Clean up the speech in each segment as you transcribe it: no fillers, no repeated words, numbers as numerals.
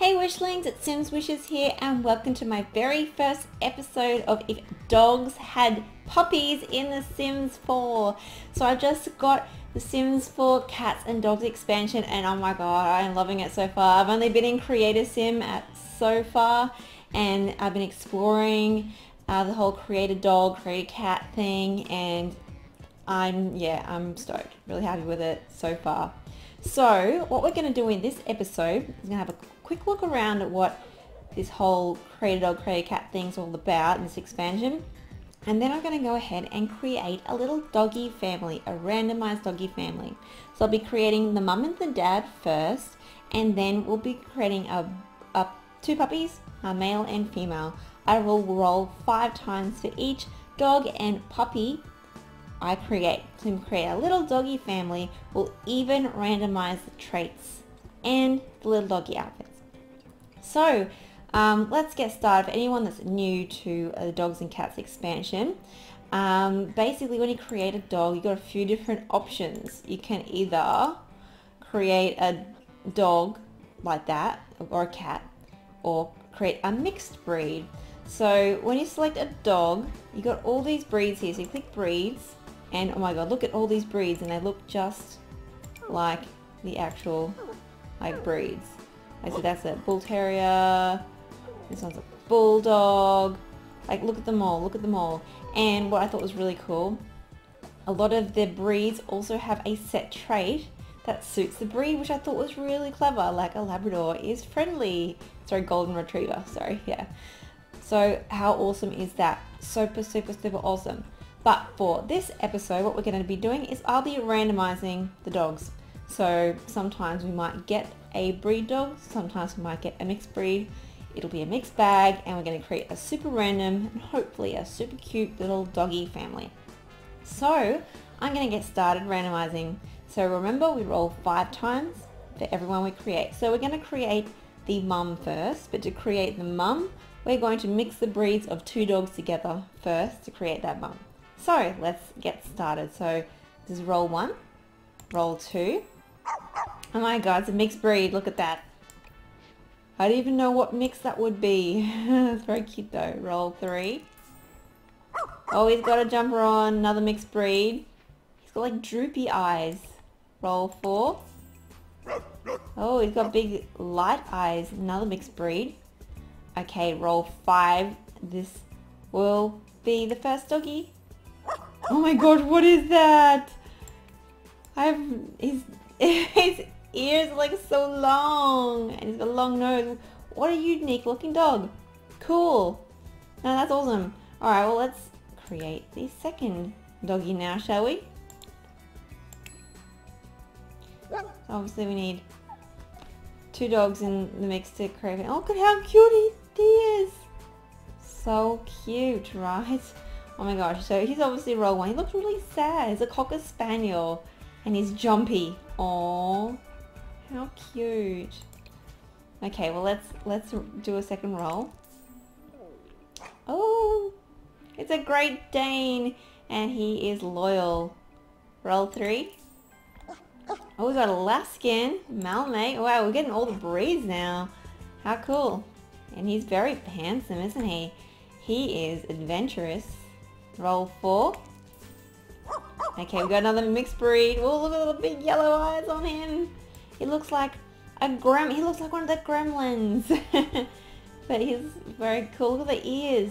Hey Wishlings, it's Sims Wishes here and welcome to my very first episode of If Dogs Had Puppies in The Sims 4. So I just got The Sims 4 Cats and Dogs expansion and oh my god, I'm loving it so far. I've only been in Creator Sim so far and I've been exploring the whole Creator Dog, Creator Cat thing and I'm stoked. Really happy with it so far. So what we're going to do in this episode is going to have a quick look around at what this whole Creator Dog, Creator Cat thing's all about in this expansion. And then I'm going to go ahead and create a little doggy family, a randomized doggy family. So I'll be creating the mum and the dad first, and then we'll be creating two puppies, a male and female. I will roll 5 times for each dog and puppy I create. So we can create a little doggy family. We'll even randomize the traits and the little doggy outfits. So let's get started. For anyone that's new to the Dogs and Cats expansion, basically when you create a dog, you've got a few different options. You can either create a dog like that or a cat, or create a mixed breed. So when you select a dog, you've got all these breeds here. So you click breeds. And oh my god, look at all these breeds, and they look just like the actual breeds. Like, so that's a bull terrier, this one's a bulldog, like look at them all. And what I thought was really cool, a lot of the breeds also have a set trait that suits the breed, which I thought was really clever, like a Labrador is friendly, golden retriever, So how awesome is that? Super, super, super awesome. But for this episode, what we're going to be doing is I'll be randomizing the dogs. So sometimes we might get a breed dog, sometimes we might get a mixed breed. It'll be a mixed bag, and we're going to create a super random and hopefully a super cute little doggy family. So I'm going to get started randomizing. So remember, we roll 5 times for everyone we create. So we're going to create the mum first, but to create the mum, we're going to mix the breeds of 2 dogs together first to create that mum. So let's get started. So this is roll 1, roll 2. Oh my god, it's a mixed breed. Look at that. I don't even know what mix that would be. It's very cute though. Roll 3. Oh, he's got a jumper on. Another mixed breed. He's got like droopy eyes. Roll 4. Oh, he's got big light eyes. Another mixed breed. Okay, roll 5. This will be the first doggy. Oh my god, what is that? His ears are like so long, and he's got a long nose. What a unique looking dog. Cool. No, that's awesome. Alright, well let's create the second doggy now, shall we? Obviously we need 2 dogs in the mix to create it. Oh, look at how cute he is. So cute, right? Oh my gosh, so he's obviously roll 1. He looks really sad. He's a cocker spaniel and he's jumpy. Oh, how cute. Okay, well let's do a second roll. Oh, it's a Great Dane and he is loyal. Roll 3. Oh, we got Alaskan Malamute. Wow, we're getting all the breeds now. How cool. And he's very handsome, isn't he? He is adventurous. Roll 4. Okay, we've got another mixed breed. Oh, look at the big yellow eyes on him. He looks like he looks like one of the gremlins. But he's very cool. Look at the ears.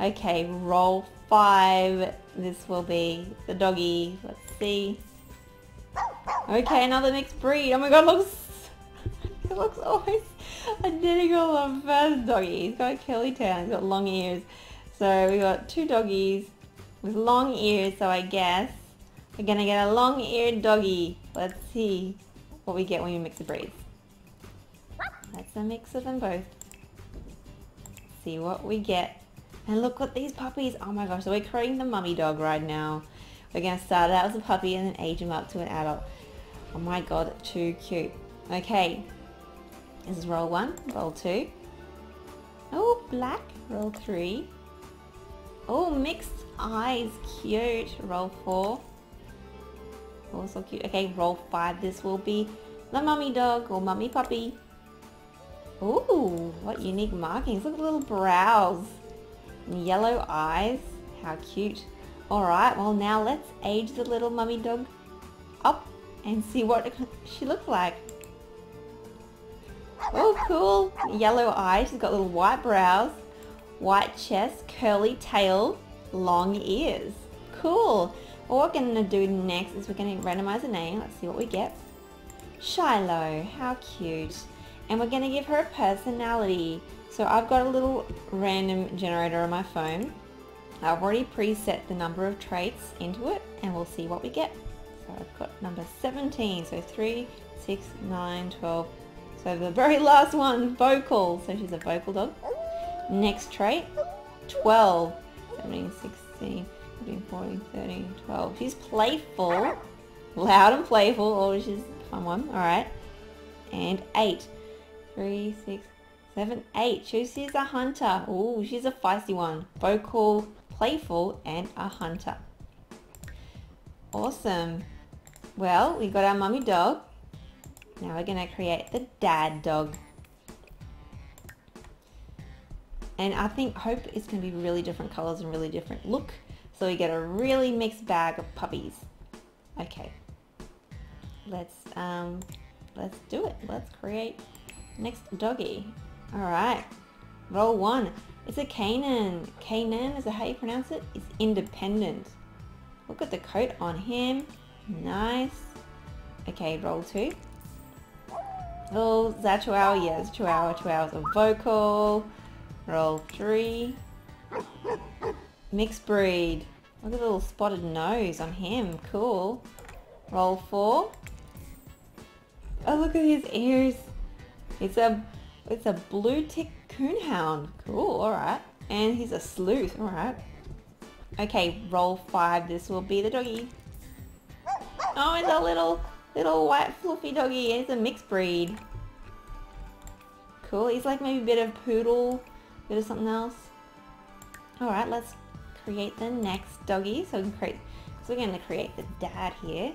Okay, roll 5. This will be the doggy. Let's see. Okay, another mixed breed. Oh my god, it looks always identical to the first doggy. He's got a curly tail. He's got long ears. So we got 2 doggies with long ears, so I guess we're gonna get a long-eared doggy. Let's see what we get when we mix the breeds. That's a mix of them both. See what we get. And look at these puppies. Oh my gosh, so we're creating the mummy dog right now. We're gonna start out as a puppy and then age him up to an adult. Oh my god, too cute. Okay, this is roll 1, roll 2. Oh, black, roll 3. Oh, mixed eyes, cute. Roll 4. Oh, so cute. Okay, roll 5. This will be the mummy dog or mummy puppy. Ooh, what unique markings. Look at the little brows and yellow eyes. How cute. Alright, well now let's age the little mummy dog up and see what she looks like. Oh, cool. Yellow eyes. She's got little white brows, white chest, curly tail, long ears. Cool. Well, what we're going to do next is we're going to randomize a name. Let's see what we get. Shiloh. How cute. And we're going to give her a personality. So I've got a little random generator on my phone. I've already preset the number of traits into it and we'll see what we get. So I've got number 17. So 3, 6, 9, 12. So the very last one, vocal. So she's a vocal dog. Next trait, 12. 17, 16. 40, 30, 12. She's playful, loud and playful. Oh, she's a fun one. All right. And 8. 3, 6, 7, 8. She's a hunter. Oh, she's a feisty one. Vocal, playful, and a hunter. Awesome. Well, we got our mummy dog. Now we're going to create the dad dog. And I think hope it's going to be really different colors and really different look. So we get a really mixed bag of puppies. Okay, let's do it. Let's create next doggy. All right, roll 1. It's a Canaan. Canaan, is that how you pronounce it? It's independent. Look at the coat on him. Nice. Okay, roll 2. Oh, is that Chihuahua? Yes, Chihuahua. Chihuahua's a vocal. Roll 3. Mixed breed. Look at the little spotted nose on him. Cool. Roll 4. Oh, look at his ears. It's a blue tick coonhound. Cool. All right. And he's a sleuth. All right. Okay. Roll 5. This will be the doggy. Oh, it's a little white fluffy doggy. It's a mixed breed. Cool. He's like maybe a bit of poodle, a bit of something else. All right. Let's create the next doggy. So we're going to create the dad here.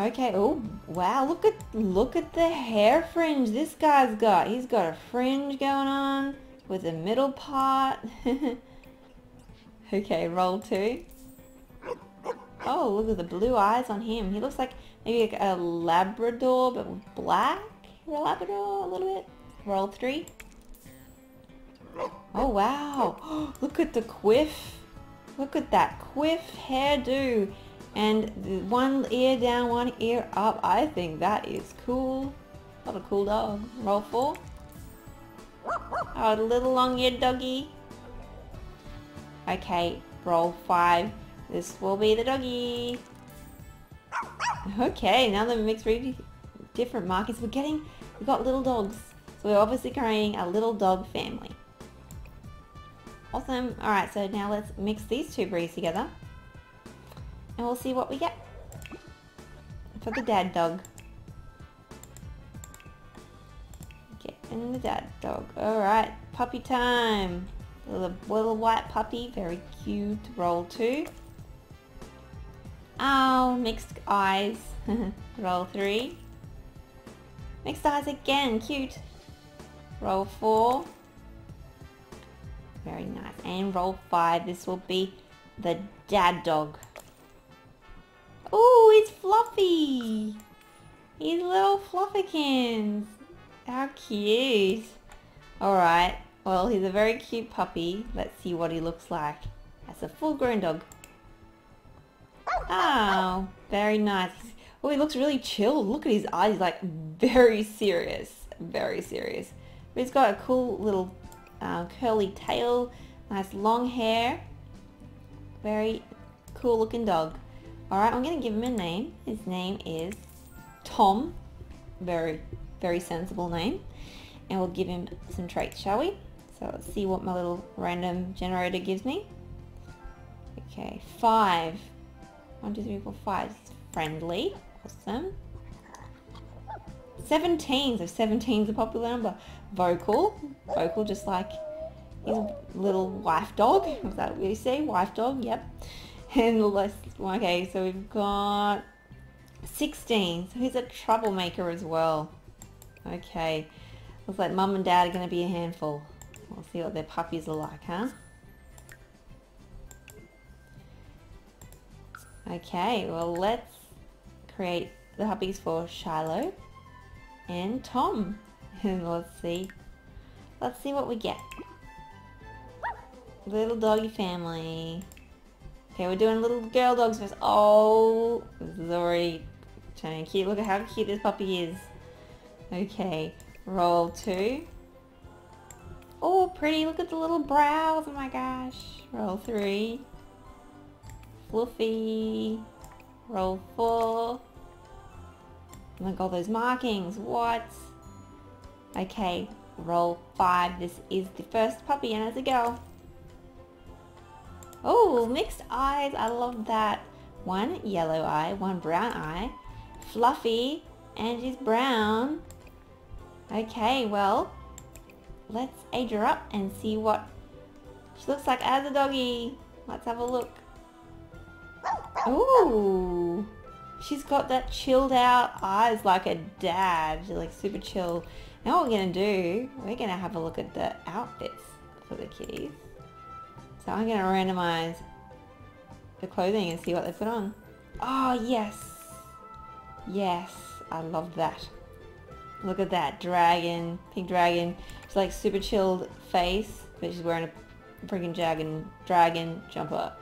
Okay. Oh wow, look at the hair fringe this guy's got. He's got a fringe going on with a middle part. Okay, roll 2. Oh, look at the blue eyes on him. He looks like maybe like a labrador but with black. Labrador a little bit. Roll 3. Oh wow, oh, look at the quiff. Look at that quiff hairdo. And one ear down, one ear up. I think that is cool. What a cool dog. Roll 4. Oh, the little long-eared doggy. Okay, roll 5. This will be the doggy. Okay, now the mixed breed, different markets. We've got little dogs. So we're obviously creating a little dog family. Awesome. Alright, so now let's mix these two breeds together and we'll see what we get for the dad dog. Get in the dad dog. Alright, puppy time. Little white puppy, very cute. Roll 2. Ow, mixed eyes. Roll 3. Mixed eyes again, cute. Roll 4. Very nice. And roll 5. This will be the dad dog. Oh, he's fluffy. He's little fluffykins. How cute. Alright. Well, he's a very cute puppy. Let's see what he looks like. That's a full-grown dog. Oh, very nice. Oh, he looks really chilled. Look at his eyes. He's like very serious. Very serious. But he's got a cool little curly tail, nice long hair, very cool looking dog. Alright, I'm going to give him a name. His name is Tom, very, very sensible name, and we'll give him some traits, shall we? So let's see what my little random generator gives me. Okay, 5. 1, 2, 3, 4, 5. Friendly, awesome. 17, so 17's a popular number. Vocal, just like his little wife dog. Was that what you say? Wife dog, yep. And the last one, okay, so we've got 16. So he's a troublemaker as well. Okay, looks like mum and dad are going to be a handful. We'll see what their puppies are like, huh? Okay, well let's create the puppies for Shiloh and Tom. And let's see what we get. Little doggy family. Okay, we're doing little girl dogs first. Oh, this is already turning cute. Look at how cute this puppy is. Okay, roll 2. Oh, pretty. Look at the little brows. Oh my gosh. Roll 3. Fluffy. Roll 4. Look at all those markings. What? Okay, roll 5. This is the first puppy and it's a girl. Oh, mixed eyes. I love that. One yellow eye, one brown eye. Fluffy, and she's brown. Okay, well, let's age her up and see what she looks like as a doggy. Let's have a look. Ooh, she's got that chilled out eyes like a dad. She's like super chill. Now what we're going to do, we're going to have a look at the outfits for the kitties. So I'm going to randomize the clothing and see what they put on. Oh, yes. Yes, I love that. Look at that dragon, pink dragon. She's like super chilled face, but she's wearing a freaking dragon jumper.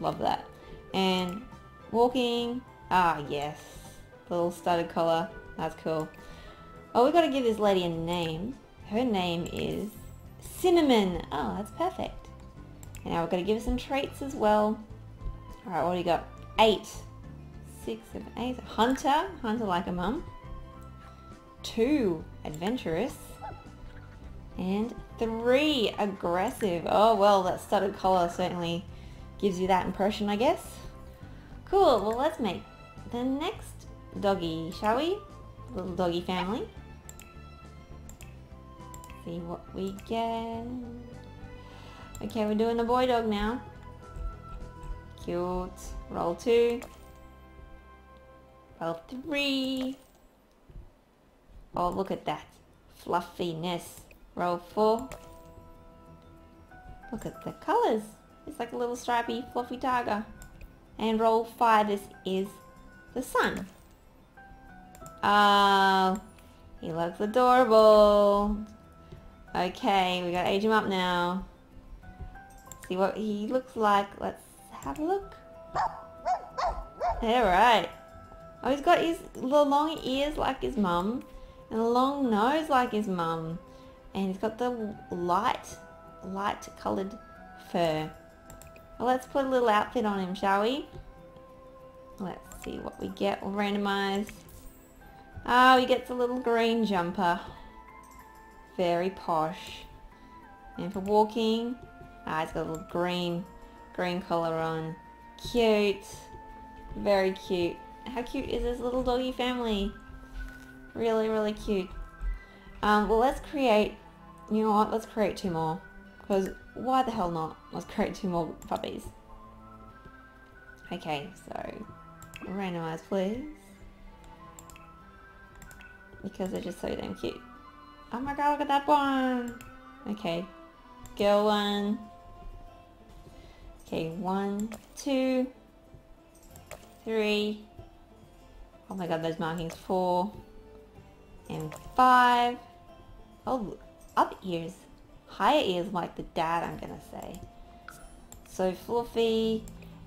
Love that. And walking. Ah, yes. Little studded collar. That's cool. Oh, we've got to give this lady a name. Her name is Cinnamon. Oh, that's perfect. And now we've got to give her some traits as well. All right, what do you got? 8. 6 of 8. Hunter like a mum. 2, adventurous. And 3, aggressive. Oh, well, that studded collar certainly gives you that impression, I guess. Cool, well, let's make the next doggy, shall we? Little doggy family. See what we get. Okay, we're doing the boy dog now. Cute. Roll 2. Roll 3. Oh, look at that. Fluffiness. Roll 4. Look at the colours. It's like a little stripy, fluffy tiger. And roll 5. This is the sun. Oh, he looks adorable. Okay, we gotta age him up now. See what he looks like. Let's have a look. Alright. Oh, he's got his long ears like his mum and a long nose like his mum, and he's got the light coloured fur. Well, let's put a little outfit on him, shall we? Let's see what we get. We'll randomise. Oh, he gets a little green jumper. Very posh. And for walking, he's got a little green collar on. Cute. Very cute. How cute is this little doggy family? Really, really cute. Well, let's create, you know what, let's create 2 more. Because why the hell not? Let's create 2 more puppies. Okay, so randomise, please. Because they're just so damn cute. Oh my god, look at that one! Okay, girl 1. Okay, 1, 2, 3. Oh my god, those markings. 4. And 5. Oh, up ears. Higher ears like the dad, I'm gonna say. So fluffy.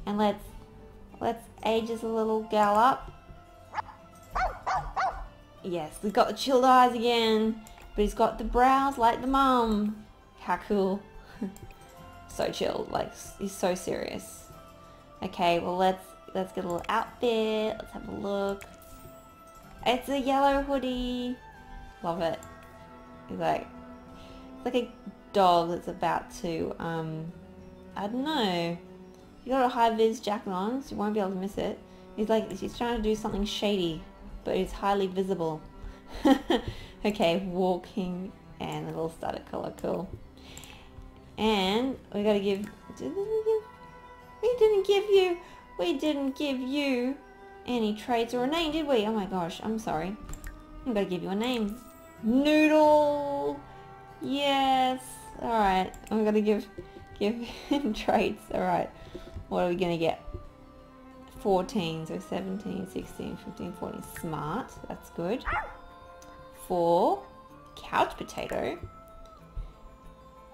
And let's age this little gal up. Yes, we've got the chilled eyes again, but he's got the brows like the mum. How cool. So chilled, like he's so serious. Okay, well let's get a little outfit. Let's have a look. It's a yellow hoodie. Love it. It's like a dog that's about to, I don't know. You got a high-vis jacket on, so you won't be able to miss it. He's trying to do something shady, but it's highly visible. Okay, walking and a little studded collar, cool. And we gotta give. We didn't give you any traits or a name, did we? Oh my gosh, I'm sorry. I'm gonna give you a name. Noodle! Yes! Alright, I'm gonna give him traits. Alright, what are we gonna get? 14, so 17, 16, 15, 14. Smart, that's good. 4, couch potato.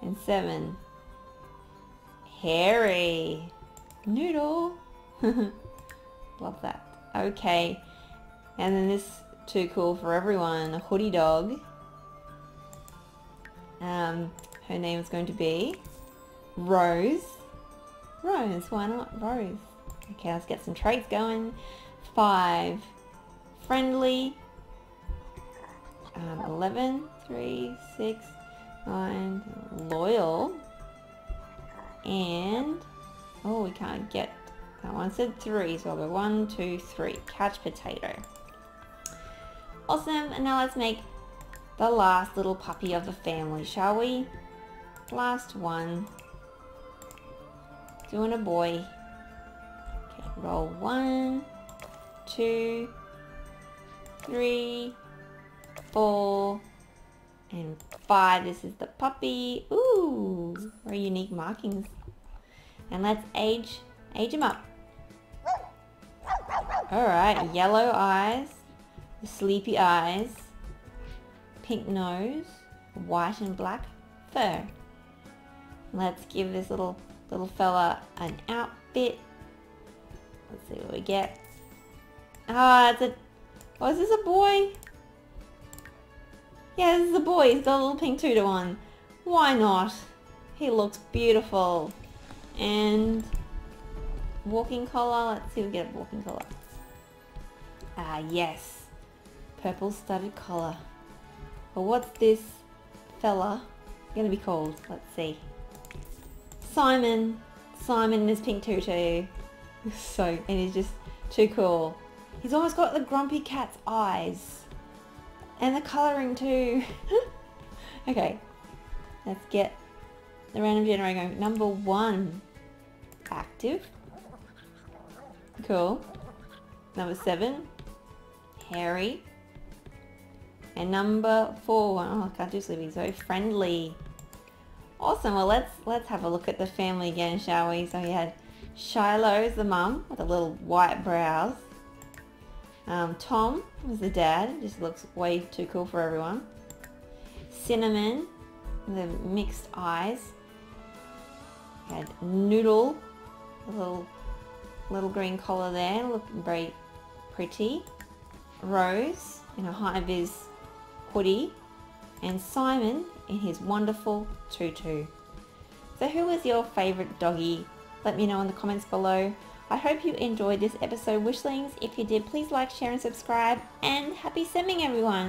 And 7, hairy. Noodle. Love that. Okay, and then this, too cool for everyone, a hoodie dog. Her name is going to be Rose. Rose, why not? Rose. Okay, let's get some traits going. 5, friendly. 11, 3, 6, 9, loyal. And, oh, we can't get that one. It said 3, so I'll go 1, 2, 3. Couch potato. Awesome, and now let's make the last little puppy of the family, shall we? Last one. Doing a boy. Okay, roll 1, 2, 3, 4, and 5. This is the puppy. Ooh, very unique markings. And let's age him up. Alright, yellow eyes. Sleepy eyes, pink nose, white and black fur. Let's give this little fella an outfit. Let's see what we get. Ah, is this a boy? Yeah, this is a boy. He's got a little pink tutu on. Why not? He looks beautiful. And walking collar. Let's see if we get a walking collar. Ah, yes. Purple studded collar. But what's this fella gonna be called? Let's see. Simon. Simon in his pink tutu. So, and he's just too cool. He's almost got the grumpy cat's eyes. And the colouring too. Okay. Let's get the random generator going. Number 1. Active. Cool. Number 7. Hairy. And number 4, oh, I can't do sleeping, so friendly. Awesome, well let's have a look at the family again, shall we? So we had Shiloh's the mum with the little white brows. Tom was the dad, just looks way too cool for everyone. Cinnamon, the mixed eyes. We had Noodle, a little green collar there, looking very pretty. Rose in a high-vis hoodie, and Simon in his wonderful tutu. So who was your favourite doggy? Let me know in the comments below. I hope you enjoyed this episode, Wishlings. If you did, please like, share and subscribe, and happy simming everyone!